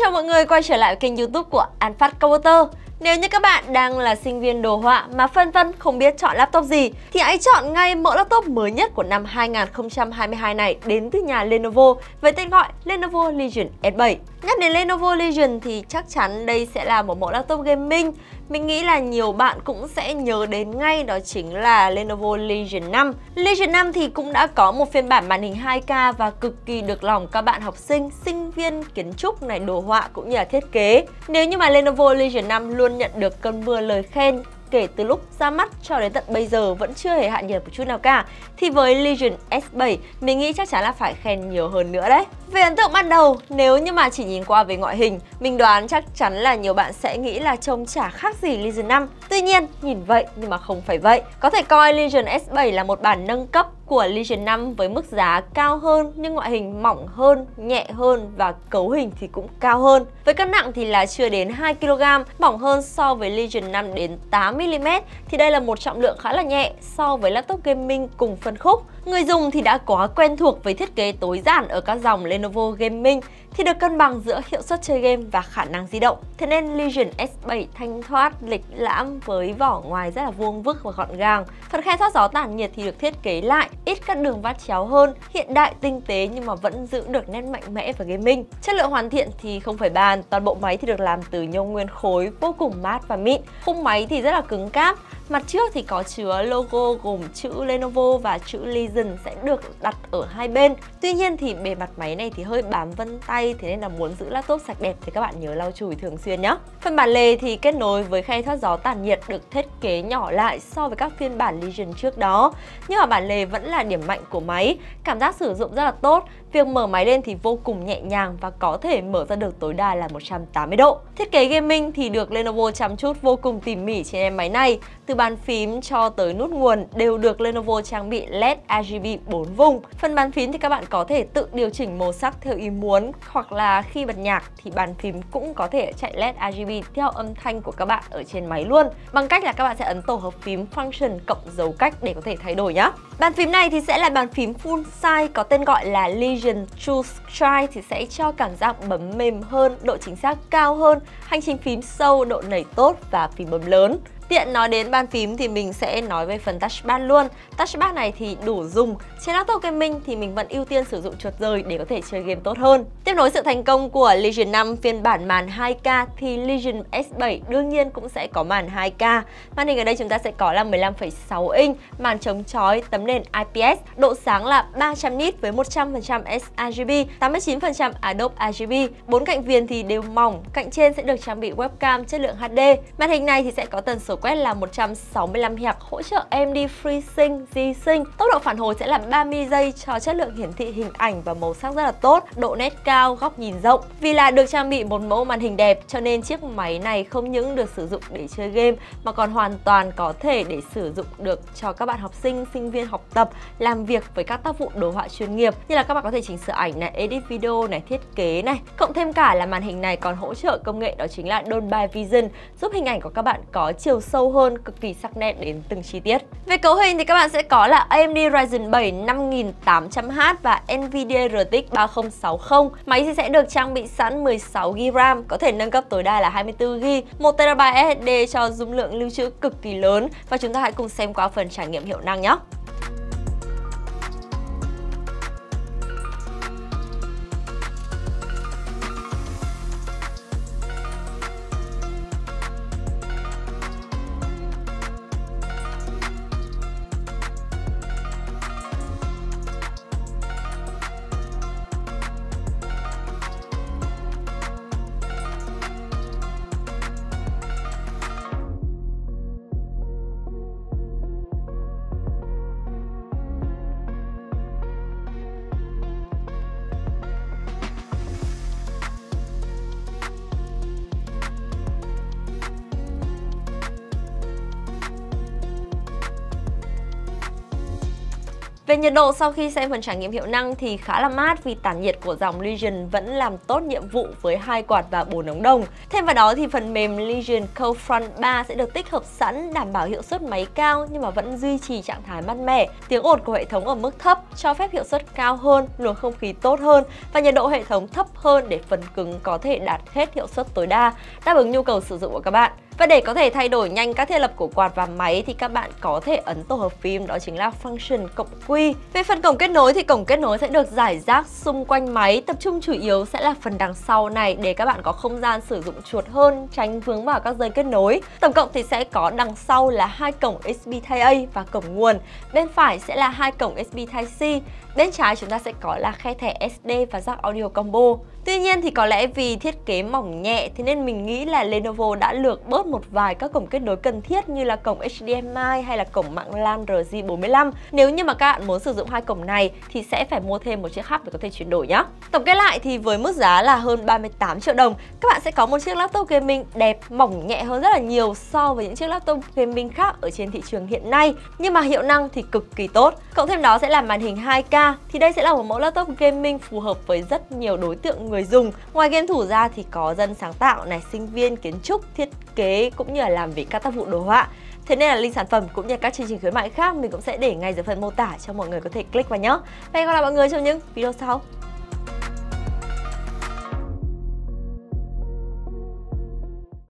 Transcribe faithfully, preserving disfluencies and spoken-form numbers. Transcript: chào mọi người quay trở lại kênh YouTube của An Phát Computer. Nếu như các bạn đang là sinh viên đồ họa mà phân vân không biết chọn laptop gì thì hãy chọn ngay mẫu laptop mới nhất của năm hai nghìn không trăm hai mươi hai này đến từ nhà Lenovo với tên gọi Lenovo Legion ét bảy. Nhắc đến Lenovo Legion thì chắc chắn đây sẽ là một mẫu laptop gaming. Mình nghĩ là nhiều bạn cũng sẽ nhớ đến ngay, đó chính là Lenovo Legion năm. Legion năm thì cũng đã có một phiên bản màn hình hai K và cực kỳ được lòng các bạn học sinh, sinh viên kiến trúc này, đồ họa cũng như là thiết kế. Nếu như mà Lenovo Legion năm luôn nhận được cơn mưa lời khen kể từ lúc ra mắt cho đến tận bây giờ vẫn chưa hề hạ nhiệt một chút nào cả, thì với Legion ét bảy mình nghĩ chắc chắn là phải khen nhiều hơn nữa đấy. Về ấn tượng ban đầu, nếu như mà chỉ nhìn qua về ngoại hình, mình đoán chắc chắn là nhiều bạn sẽ nghĩ là trông chả khác gì Legion năm. Tuy nhiên, nhìn vậy nhưng mà không phải vậy. Có thể coi Legion ét bảy là một bản nâng cấp của Legion năm với mức giá cao hơn nhưng ngoại hình mỏng hơn, nhẹ hơn và cấu hình thì cũng cao hơn. Với cân nặng thì là chưa đến hai ki lô gam, mỏng hơn so với Legion năm đến tám mi li mét thì đây là một trọng lượng khá là nhẹ so với laptop gaming cùng phân khúc. Người dùng thì đã quá quen thuộc với thiết kế tối giản ở các dòng Lenovo Gaming thì được cân bằng giữa hiệu suất chơi game và khả năng di động. Thế nên Legion ét bảy thanh thoát, lịch lãm với vỏ ngoài rất là vuông vức và gọn gàng. Phần khe thoát gió tản nhiệt thì được thiết kế lại, ít các đường vát chéo hơn, hiện đại tinh tế nhưng mà vẫn giữ được nét mạnh mẽ và gaming. Chất lượng hoàn thiện thì không phải bàn, toàn bộ máy thì được làm từ nhôm nguyên khối vô cùng mát và mịn. Khung máy thì rất là cứng cáp. Mặt trước thì có chứa logo gồm chữ Lenovo và chữ Legion sẽ được đặt ở hai bên. Tuy nhiên thì bề mặt máy này thì hơi bám vân tay, thế nên là muốn giữ laptop sạch đẹp thì các bạn nhớ lau chùi thường xuyên nhé. Phần bản lề thì kết nối với khe thoát gió tản nhiệt được thiết kế nhỏ lại so với các phiên bản Legion trước đó. Nhưng mà bản lề vẫn là điểm mạnh của máy, cảm giác sử dụng rất là tốt. Việc mở máy lên thì vô cùng nhẹ nhàng và có thể mở ra được tối đa là một trăm tám mươi độ. Thiết kế gaming thì được Lenovo chăm chút vô cùng tỉ mỉ trên em máy này. Từ bàn phím cho tới nút nguồn đều được Lenovo trang bị led R G B bốn vùng. Phần bàn phím thì các bạn có thể tự điều chỉnh màu sắc theo ý muốn, hoặc là khi bật nhạc thì bàn phím cũng có thể chạy led R G B theo âm thanh của các bạn ở trên máy luôn, bằng cách là các bạn sẽ ấn tổ hợp phím function cộng dấu cách để có thể thay đổi nhé. Bàn phím này thì sẽ là bàn phím full size có tên gọi là Legion True Strike thì sẽ cho cảm giác bấm mềm hơn, độ chính xác cao hơn, hành trình phím sâu, độ nảy tốt và phím bấm lớn. Tiện nói đến bàn phím thì mình sẽ nói về phần touchpad luôn. Touchpad này thì đủ dùng. Trên laptop gaming thì mình vẫn ưu tiên sử dụng chuột rời để có thể chơi game tốt hơn. Tiếp nối sự thành công của Legion năm phiên bản màn hai K thì Legion ét bảy đương nhiên cũng sẽ có màn hai K. Màn hình ở đây chúng ta sẽ có là mười lăm phẩy sáu inch, màn chống chói, tấm nền I P S, độ sáng là ba trăm nit với một trăm phần trăm sRGB, tám mươi chín phần trăm Adobe R G B. Bốn cạnh viền thì đều mỏng, cạnh trên sẽ được trang bị webcam chất lượng H D. Màn hình này thì sẽ có tần số quét là một trăm sáu mươi lăm héc, hỗ trợ A M D FreeSync, G-Sync. Tốc độ phản hồi sẽ là ba mươi giây cho chất lượng hiển thị hình ảnh và màu sắc rất là tốt, độ nét cao, góc nhìn rộng. Vì là được trang bị một mẫu màn hình đẹp cho nên chiếc máy này không những được sử dụng để chơi game mà còn hoàn toàn có thể để sử dụng được cho các bạn học sinh, sinh viên học tập, làm việc với các tác vụ đồ họa chuyên nghiệp, như là các bạn có thể chỉnh sửa ảnh này, edit video này, thiết kế này. Cộng thêm cả là màn hình này còn hỗ trợ công nghệ đó chính là Dolby Vision, giúp hình ảnh của các bạn có chiều sâu hơn, cực kỳ sắc nét đến từng chi tiết. Về cấu hình thì các bạn sẽ có là A M D Ryzen bảy năm nghìn tám trăm H và NVIDIA R T X ba không sáu không. Máy thì sẽ được trang bị sẵn mười sáu gi ga bai RAM, có thể nâng cấp tối đa là hai mươi tư gi ga bai, một tê bai S S D cho dung lượng lưu trữ cực kỳ lớn. Và chúng ta hãy cùng xem qua phần trải nghiệm hiệu năng nhé. Về nhiệt độ, sau khi xem phần trải nghiệm hiệu năng thì khá là mát vì tản nhiệt của dòng Legion vẫn làm tốt nhiệm vụ với hai quạt và bốn ống đồng. Thêm vào đó thì phần mềm Legion Co-Front ba sẽ được tích hợp sẵn, đảm bảo hiệu suất máy cao nhưng mà vẫn duy trì trạng thái mát mẻ, tiếng ồn của hệ thống ở mức thấp cho phép hiệu suất cao hơn, luồng không khí tốt hơn và nhiệt độ hệ thống thấp hơn để phần cứng có thể đạt hết hiệu suất tối đa, đáp ứng nhu cầu sử dụng của các bạn. Và để có thể thay đổi nhanh các thiết lập của quạt và máy thì các bạn có thể ấn tổ hợp phím, đó chính là Function cộng Q. Về phần cổng kết nối thì cổng kết nối sẽ được rải rác xung quanh máy, tập trung chủ yếu sẽ là phần đằng sau này để các bạn có không gian sử dụng chuột hơn, tránh vướng vào các dây kết nối. Tổng cộng thì sẽ có đằng sau là hai cổng u ét bê Type A và cổng nguồn, bên phải sẽ là hai cổng u ét bê Type C, bên trái chúng ta sẽ có là khe thẻ ét đê và jack audio combo. Tuy nhiên thì có lẽ vì thiết kế mỏng nhẹ thế nên mình nghĩ là Lenovo đã lược bớt một vài các cổng kết nối cần thiết như là cổng H D M I hay là cổng mạng LAN R J bốn mươi lăm. Nếu như mà các bạn muốn sử dụng hai cổng này thì sẽ phải mua thêm một chiếc hub để có thể chuyển đổi nhé. Tổng kết lại thì với mức giá là hơn ba mươi tám triệu đồng, các bạn sẽ có một chiếc laptop gaming đẹp, mỏng nhẹ hơn rất là nhiều so với những chiếc laptop gaming khác ở trên thị trường hiện nay, nhưng mà hiệu năng thì cực kỳ tốt. Cộng thêm đó sẽ là màn hình hai K, thì đây sẽ là một mẫu laptop gaming phù hợp với rất nhiều đối tượng người dùng. Ngoài game thủ ra thì có dân sáng tạo này, sinh viên, kiến trúc, thiết kế cũng như là làm việc các tác vụ đồ họa. Thế nên là link sản phẩm cũng như các chương trình khuyến mại khác mình cũng sẽ để ngay dưới phần mô tả cho mọi người có thể click vào nhé. Và hẹn gặp lại mọi người trong những video sau.